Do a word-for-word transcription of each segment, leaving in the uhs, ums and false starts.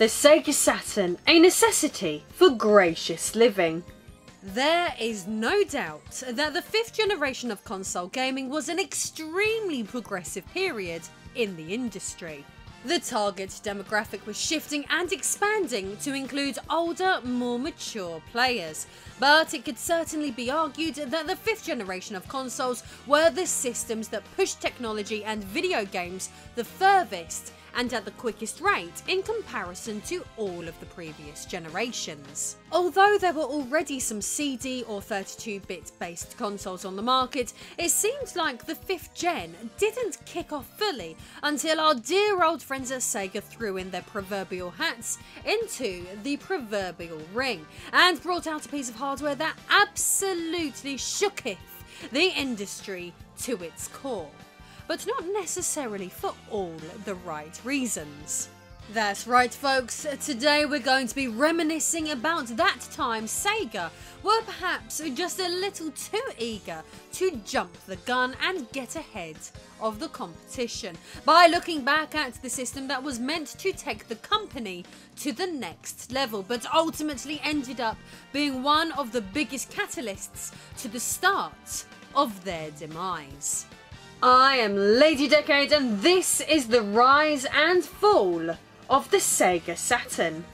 the Sega Saturn, a necessity for gracious living. There is no doubt that the fifth generation of console gaming was an extremely progressive period in the industry. The target demographic was shifting and expanding to include older, more mature players, but it could certainly be argued that the fifth generation of consoles were the systems that pushed technology and video games the furthest and at the quickest rate in comparison to all of the previous generations. Although there were already some C D or thirty-two bit based consoles on the market, it seemed like the fifth gen didn't kick off fully until our dear old friends at Sega threw in their proverbial hats into the proverbial ring and brought out a piece of hardware that absolutely shooketh the industry to its core. But not necessarily for all the right reasons. That's right folks, today we're going to be reminiscing about that time Sega were perhaps just a little too eager to jump the gun and get ahead of the competition by looking back at the system that was meant to take the company to the next level, but ultimately ended up being one of the biggest catalysts to the start of their demise. I am Lady Decade and this is the rise and fall of the Sega Saturn.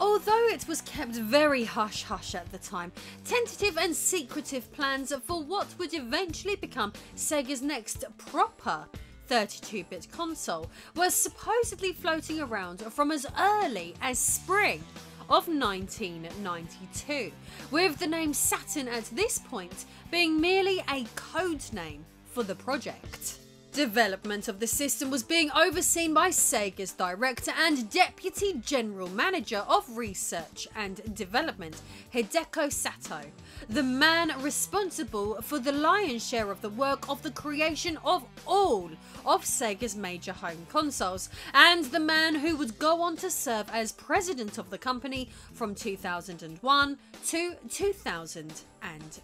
Although it was kept very hush-hush at the time, tentative and secretive plans for what would eventually become Sega's next proper thirty-two bit console were supposedly floating around from as early as spring of nineteen ninety-two, with the name Saturn at this point being merely a code name for the project. Development of the system was being overseen by Sega's director and deputy general manager of research and development, Hideko Sato, the man responsible for the lion's share of the work of the creation of all of Sega's major home consoles, and the man who would go on to serve as president of the company from two thousand one to two thousand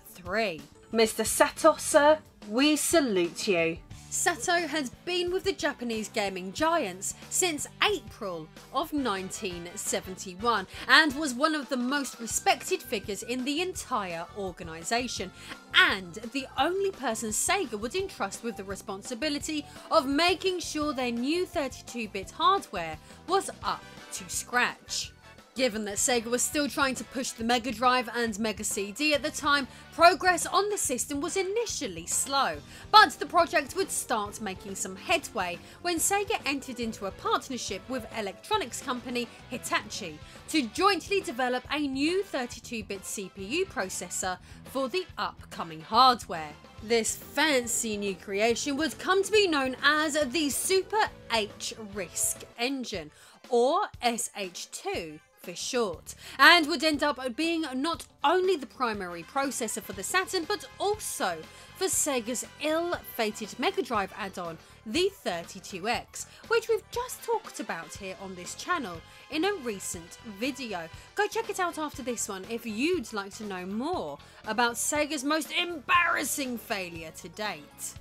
three. Mister Sato, sir, we salute you. Sato has been with the Japanese gaming giants since April of nineteen seventy-one and was one of the most respected figures in the entire organisation, and the only person Sega would entrust with the responsibility of making sure their new thirty-two bit hardware was up to scratch. Given that Sega was still trying to push the Mega Drive and Mega C D at the time, progress on the system was initially slow, but the project would start making some headway when Sega entered into a partnership with electronics company Hitachi to jointly develop a new thirty-two bit C P U processor for the upcoming hardware. This fancy new creation would come to be known as the Super H-RISC engine, or S H two for short, and would end up being not only the primary processor for the Saturn, but also for Sega's ill-fated Mega Drive add-on, the thirty-two X, which we've just talked about here on this channel in a recent video. Go check it out after this one if you'd like to know more about Sega's most embarrassing failure to date.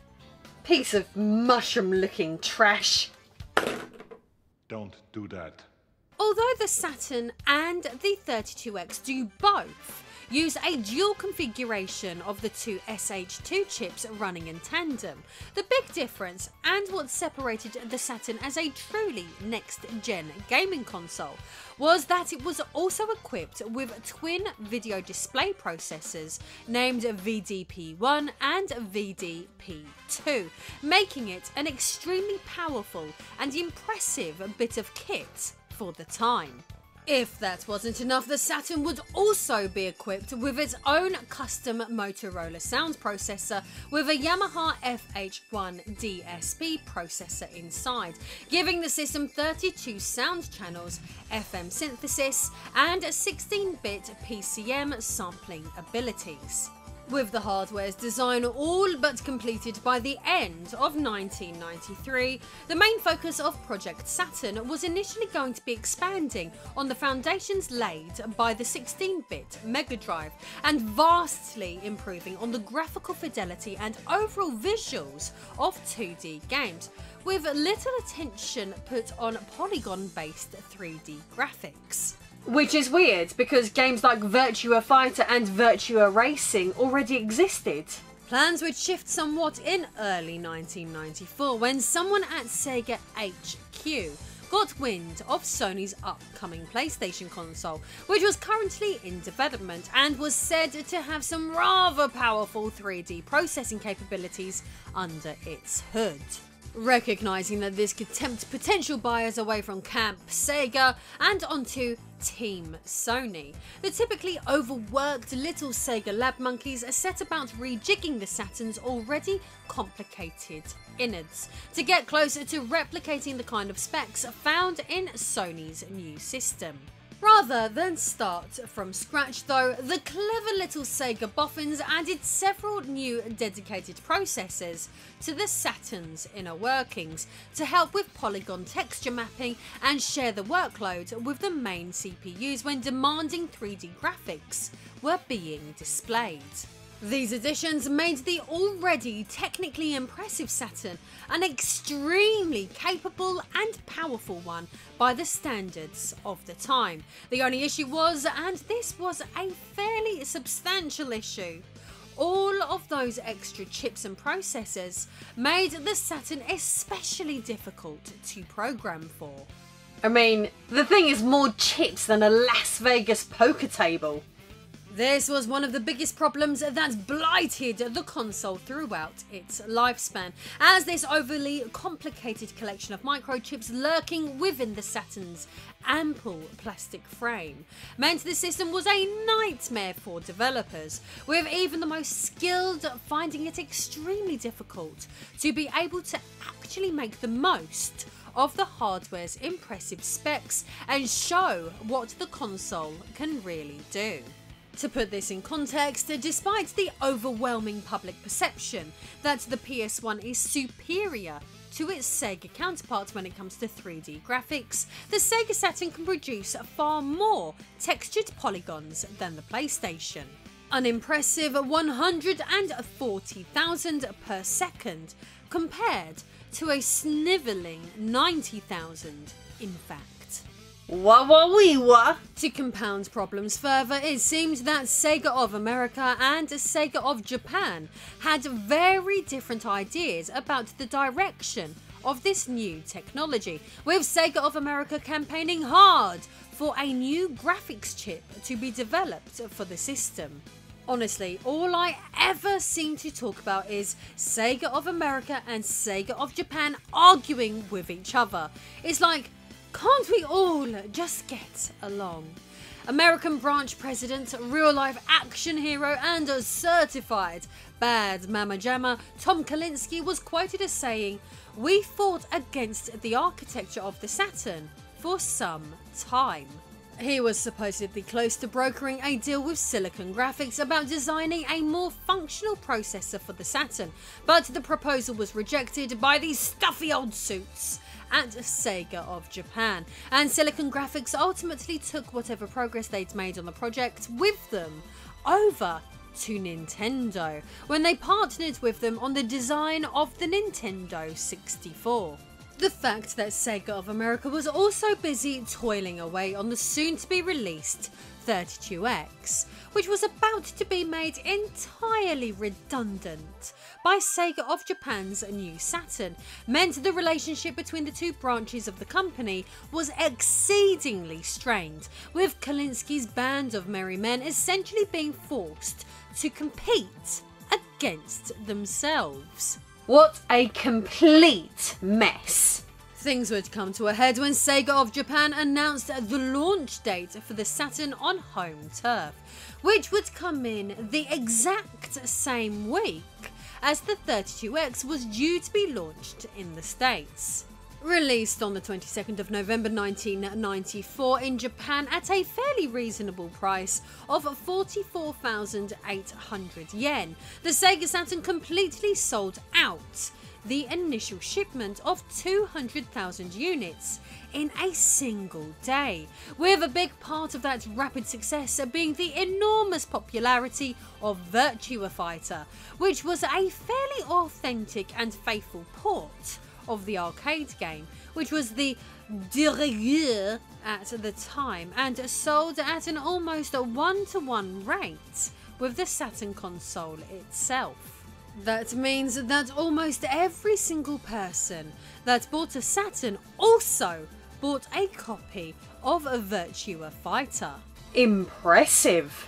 Piece of mushroom-looking trash. Don't do that. Although the Saturn and the thirty-two X do both use a dual configuration of the two S H two chips running in tandem, the big difference and what separated the Saturn as a truly next-gen gaming console was that it was also equipped with twin video display processors named V D P one and V D P two, making it an extremely powerful and impressive bit of kit for the time. If that wasn't enough, the Saturn would also be equipped with its own custom Motorola sound processor with a Yamaha F H one D S P processor inside, giving the system thirty-two sound channels, F M synthesis, and sixteen bit P C M sampling abilities. with the hardware's design all but completed by the end of nineteen ninety-three, the main focus of Project Saturn was initially going to be expanding on the foundations laid by the sixteen-bit Mega Drive and vastly improving on the graphical fidelity and overall visuals of two D games, with little attention put on polygon-based three D graphics. Which is weird, because games like Virtua Fighter and Virtua Racing already existed. Plans would shift somewhat in early nineteen ninety-four when someone at Sega H Q got wind of Sony's upcoming PlayStation console, which was currently in development and was said to have some rather powerful three D processing capabilities under its hood. Recognising that this could tempt potential buyers away from Camp Sega and onto Team Sony, the typically overworked little Sega lab monkeys are set about rejigging the Saturn's already complicated innards to get closer to replicating the kind of specs found in Sony's new system. Rather than start from scratch though, the clever little Sega boffins added several new dedicated processors to the Saturn's inner workings to help with polygon texture mapping and share the workload with the main C P Us when demanding three D graphics were being displayed. These additions made the already technically impressive Saturn an extremely capable and powerful one by the standards of the time. The only issue was, and this was a fairly substantial issue, all of those extra chips and processors made the Saturn especially difficult to program for. I mean, the thing is more chips than a Las Vegas poker table. This was one of the biggest problems that blighted the console throughout its lifespan, as this overly complicated collection of microchips lurking within the Saturn's ample plastic frame meant the system was a nightmare for developers, with even the most skilled finding it extremely difficult to be able to actually make the most of the hardware's impressive specs and show what the console can really do. To put this in context, despite the overwhelming public perception that the P S one is superior to its Sega counterparts when it comes to three D graphics, the Sega Saturn can produce far more textured polygons than the PlayStation. An impressive one hundred forty thousand per second compared to a snivelling ninety thousand, in fact. Wah wah wee wah. To compound problems further, it seems that Sega of America and Sega of Japan had very different ideas about the direction of this new technology, with Sega of America campaigning hard for a new graphics chip to be developed for the system. Honestly, all I ever seem to talk about is Sega of America and Sega of Japan arguing with each other. It's like, can't we all just get along? American branch president, real-life action hero and a certified bad mama jamma, Tom Kalinske was quoted as saying, "We fought against the architecture of the Saturn for some time." He was supposedly close to brokering a deal with Silicon Graphics about designing a more functional processor for the Saturn, but the proposal was rejected by these stuffy old suits at Sega of Japan, and Silicon Graphics ultimately took whatever progress they'd made on the project with them over to Nintendo, when they partnered with them on the design of the Nintendo sixty-four. The fact that Sega of America was also busy toiling away on the soon-to-be-released thirty-two X, which was about to be made entirely redundant by Sega of Japan's new Saturn, meant the relationship between the two branches of the company was exceedingly strained, with Kalinski's band of merry men essentially being forced to compete against themselves. What a complete mess. Things would come to a head when Sega of Japan announced the launch date for the Saturn on home turf, which would come in the exact same week as the thirty-two X was due to be launched in the States. Released on the twenty-second of November nineteen ninety-four in Japan at a fairly reasonable price of forty-four thousand eight hundred yen, the Sega Saturn completely sold out the initial shipment of two hundred thousand units in a single day, with a big part of that rapid success being the enormous popularity of Virtua Fighter, which was a fairly authentic and faithful port of the arcade game, which was the de rigueur at the time and sold at an almost one-to-one rate with the Saturn console itself. That means that almost every single person that bought a Saturn also bought a copy of a Virtua Fighter. Impressive.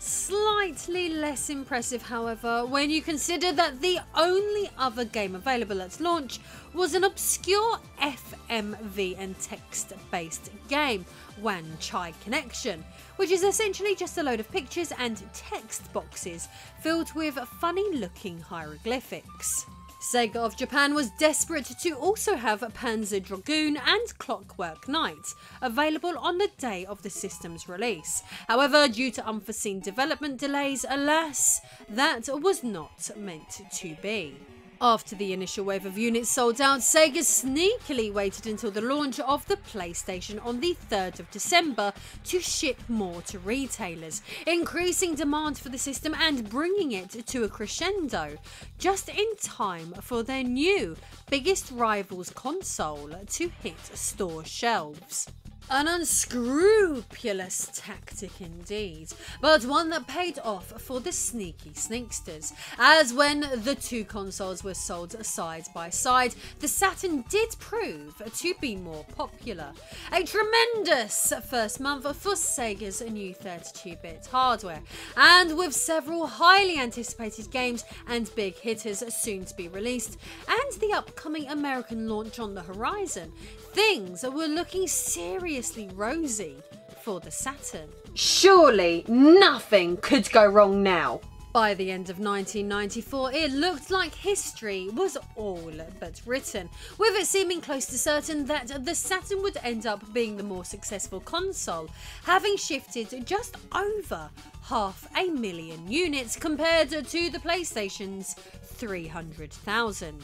Slightly less impressive, however, when you consider that the only other game available at launch was an obscure F M V and text-based game, Wan Chai Connection, which is essentially just a load of pictures and text boxes filled with funny-looking hieroglyphics. Sega of Japan was desperate to also have Panzer Dragoon and Clockwork Knight available on the day of the system's release. However, due to unforeseen development delays, alas, that was not meant to be. After the initial wave of units sold out, Sega sneakily waited until the launch of the PlayStation on the third of December to ship more to retailers, increasing demand for the system and bringing it to a crescendo, just in time for their new, biggest rival's console to hit store shelves. An unscrupulous tactic indeed, but one that paid off for the sneaky sneaksters, as when the two consoles were sold side by side, the Saturn did prove to be more popular. A tremendous first month for Sega's new thirty-two bit hardware, and with several highly anticipated games and big hitters soon to be released, and the upcoming American launch on the horizon, things were looking seriously rosy for the Saturn. Surely nothing could go wrong now. By the end of nineteen ninety-four, it looked like history was all but written, with it seeming close to certain that the Saturn would end up being the more successful console, having shifted just over half a million units compared to the PlayStation's three hundred thousand.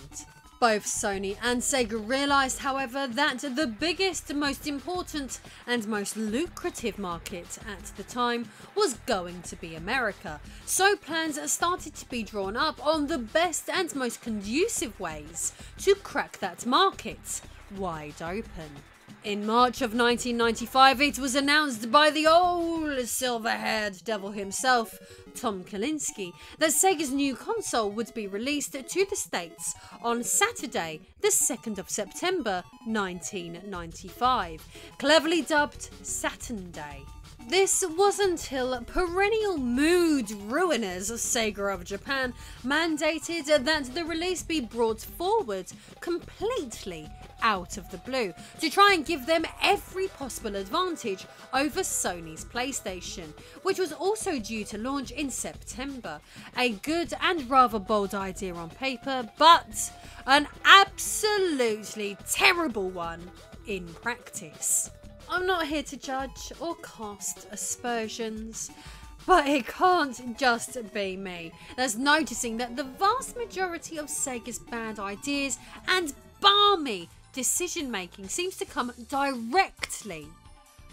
Both Sony and Sega realised, however, that the biggest, most important and most lucrative market at the time was going to be America, so plans started to be drawn up on the best and most conducive ways to crack that market wide open. In March of nineteen ninety-five, it was announced by the old silver-haired devil himself, Tom Kalinske, that Sega's new console would be released to the States on Saturday, the second of September nineteen ninety-five, cleverly dubbed Saturn Day. This was until perennial mood ruiners Sega of Japan mandated that the release be brought forward completely out of the blue to try and give them every possible advantage over Sony's PlayStation, which was also due to launch in September. A good and rather bold idea on paper, but an absolutely terrible one in practice. I'm not here to judge or cast aspersions, but it can't just be me that's noticing that the vast majority of Sega's bad ideas and balmy decision-making seems to come directly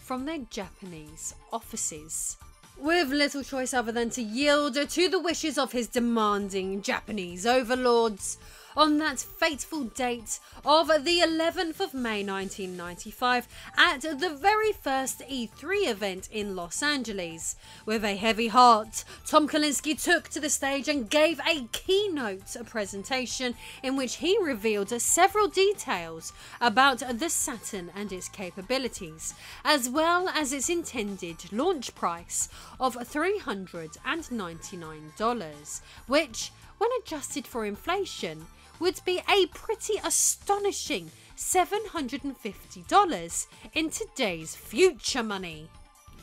from their Japanese offices, with little choice other than to yield to the wishes of his demanding Japanese overlords. On that fateful date of the eleventh of May nineteen ninety-five at the very first E three event in Los Angeles. With a heavy heart, Tom Kalinske took to the stage and gave a keynote presentation in which he revealed several details about the Saturn and its capabilities, as well as its intended launch price of three hundred ninety-nine dollars, which, when adjusted for inflation, would be a pretty astonishing seven hundred fifty dollars in today's future money.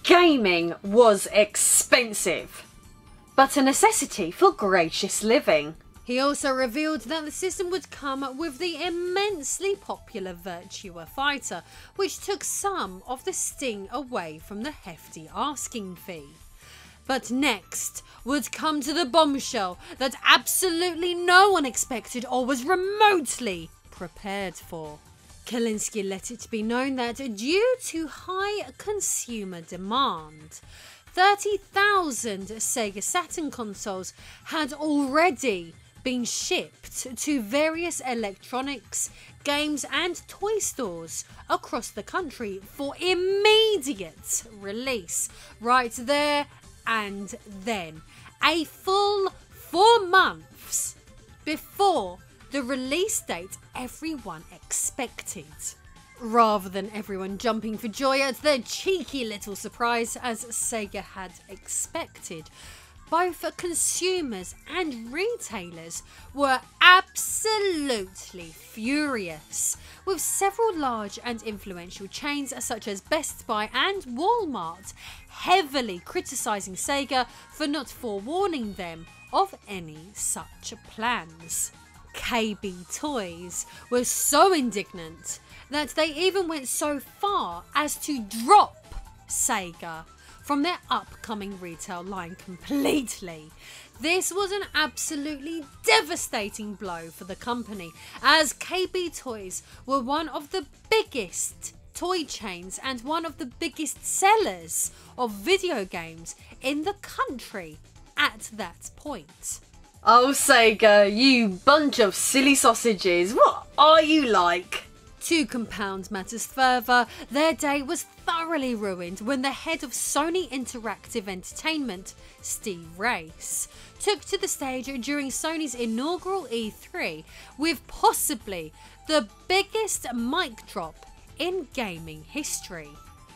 Gaming was expensive, but a necessity for gracious living. He also revealed that the system would come with the immensely popular Virtua Fighter, which took some of the sting away from the hefty asking fee. But next would come to the bombshell that absolutely no one expected or was remotely prepared for. Kalinske let it be known that due to high consumer demand, thirty thousand Sega Saturn consoles had already been shipped to various electronics, games and toy stores across the country for immediate release, right there and then, a full four months before the release date everyone expected. Rather than everyone jumping for joy at their cheeky little surprise as Sega had expected, both consumers and retailers were absolutely furious, with several large and influential chains such as Best Buy and Walmart heavily criticising Sega for not forewarning them of any such plans. K B Toys was so indignant that they even went so far as to drop Sega from their upcoming retail line completely. This was an absolutely devastating blow for the company, as K B Toys were one of the biggest toy chains and one of the biggest sellers of video games in the country at that point. Oh Sega, you bunch of silly sausages, what are you like? To compound matters further, their day was thoroughly ruined when the head of Sony Interactive Entertainment, Steve Race, took to the stage during Sony's inaugural E three with possibly the biggest mic drop in gaming history.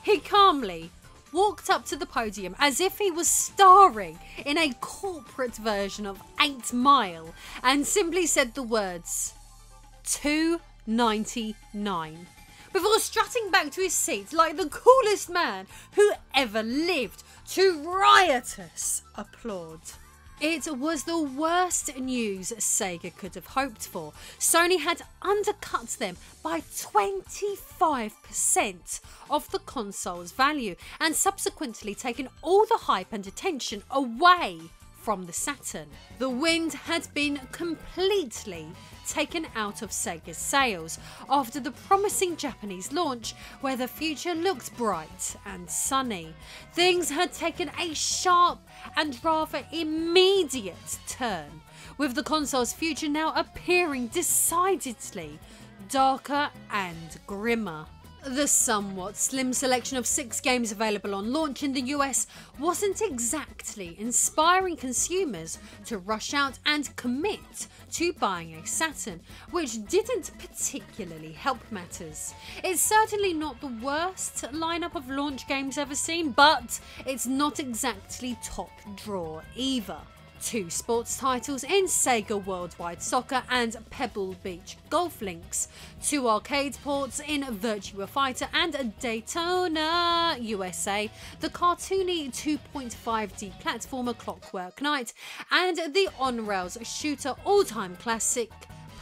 He calmly walked up to the podium as if he was starring in a corporate version of eight mile and simply said the words two ninety-nine before strutting back to his seat like the coolest man who ever lived to riotous applaud. It was the worst news Sega could have hoped for. Sony had undercut them by twenty-five percent of the console's value and subsequently taken all the hype and attention away from the Saturn. The wind had been completely taken out of Sega's sails after the promising Japanese launch, where the future looked bright and sunny. Things had taken a sharp and rather immediate turn, with the console's future now appearing decidedly darker and grimmer. The somewhat slim selection of six games available on launch in the U S wasn't exactly inspiring consumers to rush out and commit to buying a Saturn, which didn't particularly help matters. It's certainly not the worst lineup of launch games ever seen, but it's not exactly top drawer either. Two sports titles in Sega Worldwide Soccer and Pebble Beach Golf Links, two arcade ports in Virtua Fighter and Daytona U S A, the cartoony two point five D platformer Clockwork Knight, and the on-rails shooter all-time classic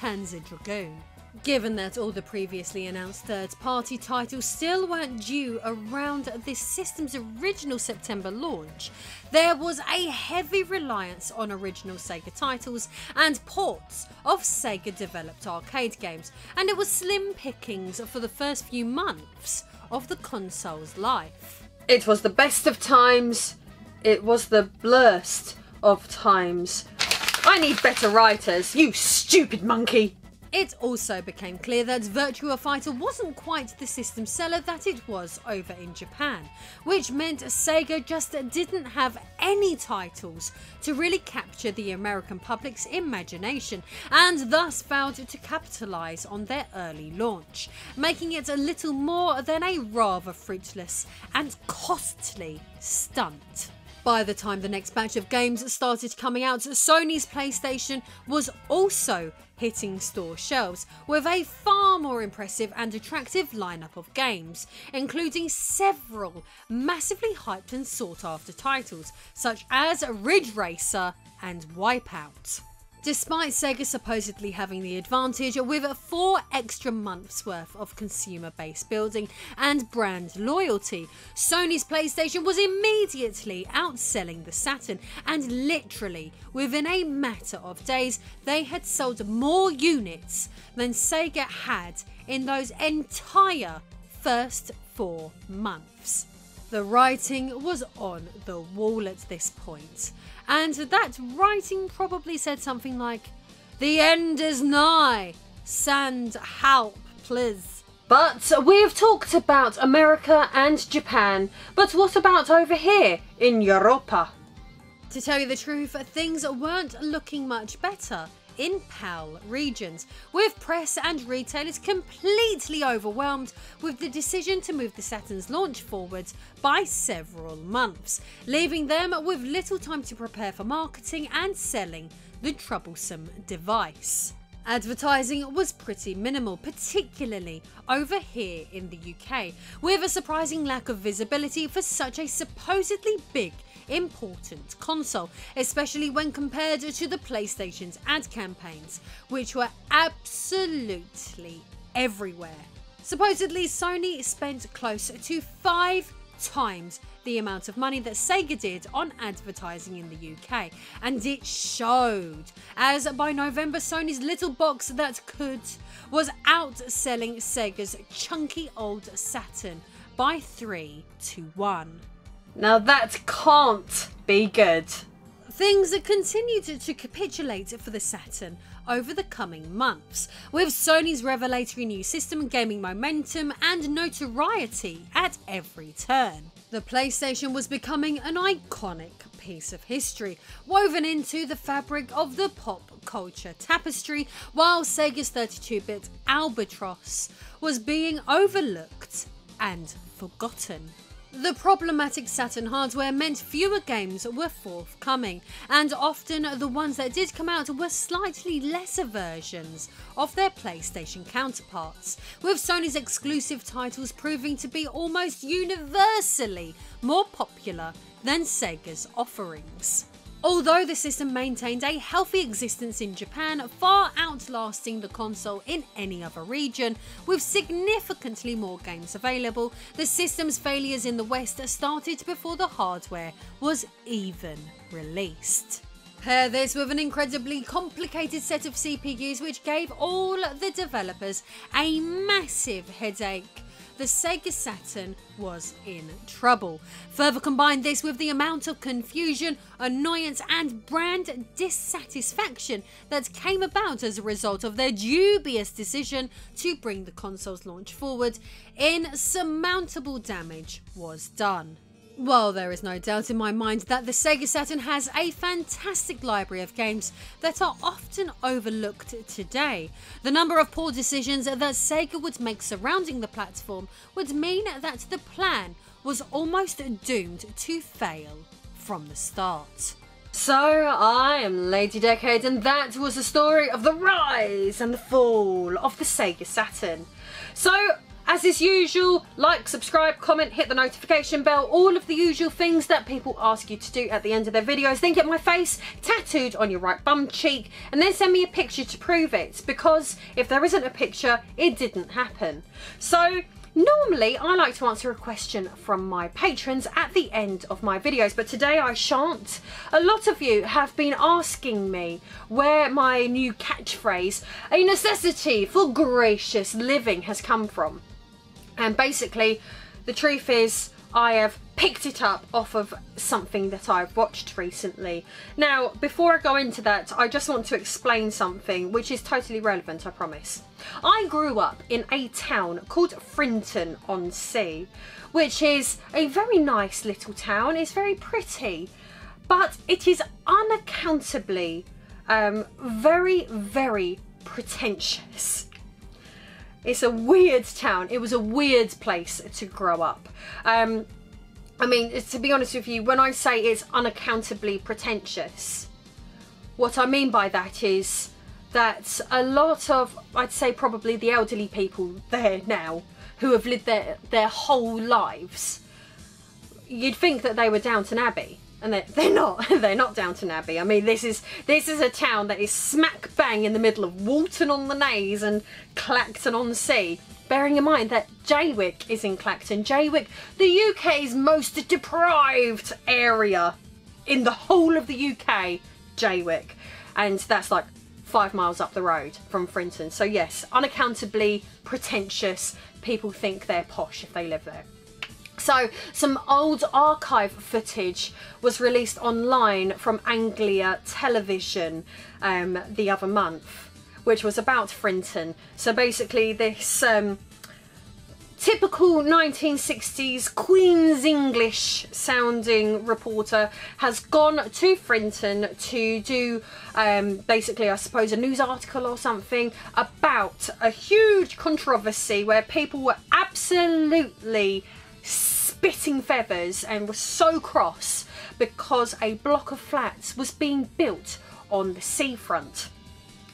Panzer Dragoon. Given that all the previously announced third-party titles still weren't due around this system's original September launch, there was a heavy reliance on original Sega titles and ports of Sega-developed arcade games, and it was slim pickings for the first few months of the console's life. It was the best of times. It was the blurst of times. I need better writers, you stupid monkey! It also became clear that Virtua Fighter wasn't quite the system seller that it was over in Japan, which meant Sega just didn't have any titles to really capture the American public's imagination, and thus failed to capitalise on their early launch, making it a little more than a rather fruitless and costly stunt. By the time the next batch of games started coming out, Sony's PlayStation was also hitting store shelves with a far more impressive and attractive lineup of games, including several massively hyped and sought after titles such as Ridge Racer and Wipeout. despite Sega supposedly having the advantage with four extra months worth of consumer base building and brand loyalty. Sony's PlayStation was immediately outselling the Saturn, and literally within a matter of days they had sold more units than Sega had in those entire first four months. The writing was on the wall at this point, and that writing probably said something like, "The end is nigh, send help, please." But we've talked about America and Japan, but what about over here in Europa? To tell you the truth, things weren't looking much better in P A L regions, with press and retailers completely overwhelmed with the decision to move the Saturn's launch forward by several months, leaving them with little time to prepare for marketing and selling the troublesome device. Advertising was pretty minimal, particularly over here in the U K, with a surprising lack of visibility for such a supposedly big important console, especially when compared to the PlayStation's ad campaigns, which were absolutely everywhere. Supposedly, Sony spent close to five times the amount of money that Sega did on advertising in the U K, and it showed, as by November Sony's little box that could was outselling Sega's chunky old Saturn by three to one. Now that can't be good. Things continued to capitulate for the Saturn over the coming months, with Sony's revelatory new system gaining momentum and notoriety at every turn. The PlayStation was becoming an iconic piece of history, woven into the fabric of the pop culture tapestry, while Sega's thirty-two bit albatross was being overlooked and forgotten. The problematic Saturn hardware meant fewer games were forthcoming, and often the ones that did come out were slightly lesser versions of their PlayStation counterparts, with Sony's exclusive titles proving to be almost universally more popular than Sega's offerings. Although the system maintained a healthy existence in Japan, far outlasting the console in any other region, with significantly more games available, the system's failures in the West started before the hardware was even released. Pair this with an incredibly complicated set of C P Us which gave all the developers a massive headache. The Sega Saturn was in trouble. Further combine this with the amount of confusion, annoyance and brand dissatisfaction that came about as a result of their dubious decision to bring the console's launch forward, insurmountable damage was done. Well, there is no doubt in my mind that the Sega Saturn has a fantastic library of games that are often overlooked today. The number of poor decisions that Sega would make surrounding the platform would mean that the plan was almost doomed to fail from the start. So, I am Lady Decade, and that was the story of the rise and the fall of the Sega Saturn. So, as is usual, like, subscribe, comment, hit the notification bell, all of the usual things that people ask you to do at the end of their videos. Then get my face tattooed on your right bum cheek, and then send me a picture to prove it, because if there isn't a picture, it didn't happen. So, normally I like to answer a question from my patrons at the end of my videos, but today I shan't. A lot of you have been asking me where my new catchphrase, "a necessity for gracious living," has come from. And basically, the truth is, I have picked it up off of something that I've watched recently. Now, before I go into that, I just want to explain something which is totally relevant, I promise. I grew up in a town called Frinton-on-Sea, which is a very nice little town. It's very pretty, but it is unaccountably um, very, very pretentious. It's a weird town. It was a weird place to grow up. Um, I mean, to be honest with you, when I say it's unaccountably pretentious, what I mean by that is that a lot of, I'd say probably the elderly people there now, who have lived there their whole lives, you'd think that they were Downton Abbey. and they're, they're not. They're not Downton Abbey. I mean, this is this is a town that is smack bang in the middle of Walton-on-the-Naze and Clacton-on-Sea. Bearing in mind that Jaywick is in Clacton. Jaywick, the U K's most deprived area in the whole of the U K, Jaywick. And that's like five miles up the road from Frinton. So yes, unaccountably pretentious. People think they're posh if they live there. So some old archive footage was released online from Anglia Television um, the other month, which was about Frinton. So basically this um, typical nineteen sixties Queen's English sounding reporter has gone to Frinton to do um, basically, I suppose, a news article or something about a huge controversy where people were absolutely spitting feathers and were so cross because a block of flats was being built on the seafront.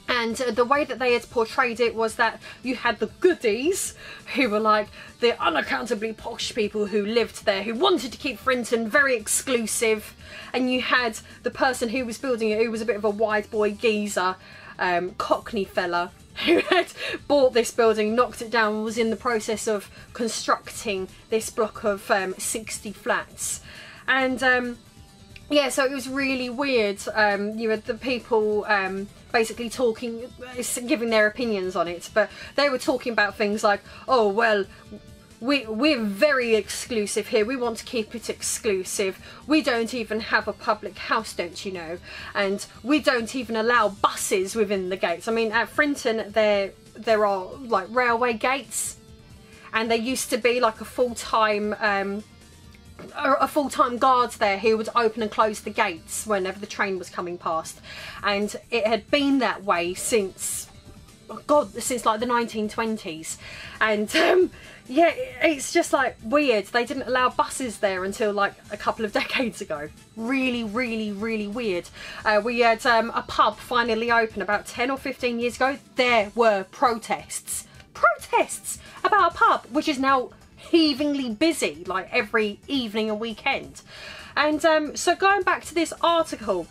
And the way that they had portrayed it was that you had the goodies, who were like the unaccountably posh people who lived there, who wanted to keep Frinton very exclusive. And you had the person who was building it, who was a bit of a wide boy geezer, um, Cockney fella, who had bought this building, knocked it down, and was in the process of constructing this block of um, sixty flats. And um, yeah, so it was really weird. Um, you had the people... Um, basically talking, giving their opinions on it, but they were talking about things like, oh well, we, we're very exclusive here, we want to keep it exclusive, we don't even have a public house, don't you know, and we don't even allow buses within the gates. I mean, at Frinton there there are like railway gates, and there used to be like a full-time um a full-time guard there who would open and close the gates whenever the train was coming past, and it had been that way since, oh god, since like the nineteen twenties. And um, yeah, it's just like weird. They didn't allow buses there until like a couple of decades ago. Really, really, really weird. Uh, we had um, a pub finally open about ten or fifteen years ago. There were protests protests about a pub which is now heavingly busy, like every evening and weekend. And um, so going back to this article,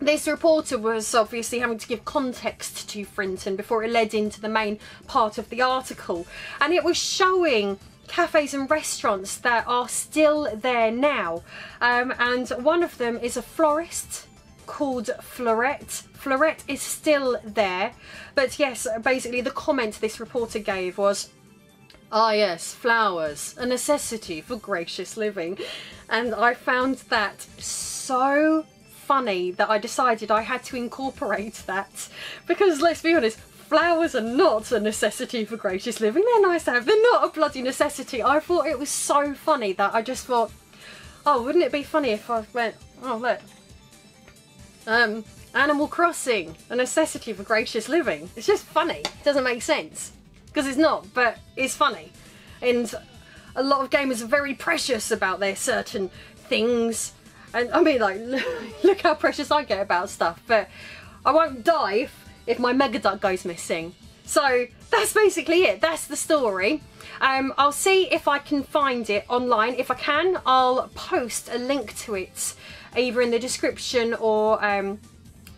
this reporter was obviously having to give context to Frinton before it led into the main part of the article, and it was showing cafes and restaurants that are still there now, um, and one of them is a florist called Florette. Florette is still there, but yes, basically the comment this reporter gave was, ah yes, flowers, a necessity for gracious living. And I found that so funny that I decided I had to incorporate that, because let's be honest, flowers are not a necessity for gracious living. They're nice to have, they're not a bloody necessity. I thought it was so funny that I just thought, oh, wouldn't it be funny if I went, oh look, um, Animal Crossing, a necessity for gracious living. It's just funny, it doesn't make sense. Because it's not, but it's funny. And a lot of gamers are very precious about their certain things. And I mean, like, look how precious I get about stuff. But I won't die if, if my Mega Duck goes missing. So that's basically it. That's the story. Um, I'll see if I can find it online. If I can, I'll post a link to it, either in the description or... Um,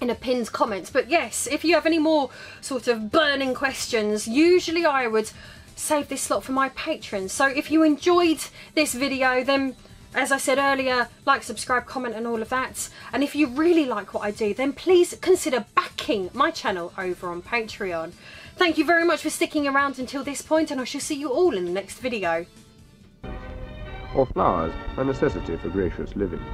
in a pinned comment. But yes, if you have any more sort of burning questions, usually I would save this slot for my patrons. So if you enjoyed this video, then as I said earlier, like, subscribe, comment and all of that. And if you really like what I do, then please consider backing my channel over on Patreon. Thank you very much for sticking around until this point, and I shall see you all in the next video. Or flowers, a necessity for gracious living.